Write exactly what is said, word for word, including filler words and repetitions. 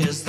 is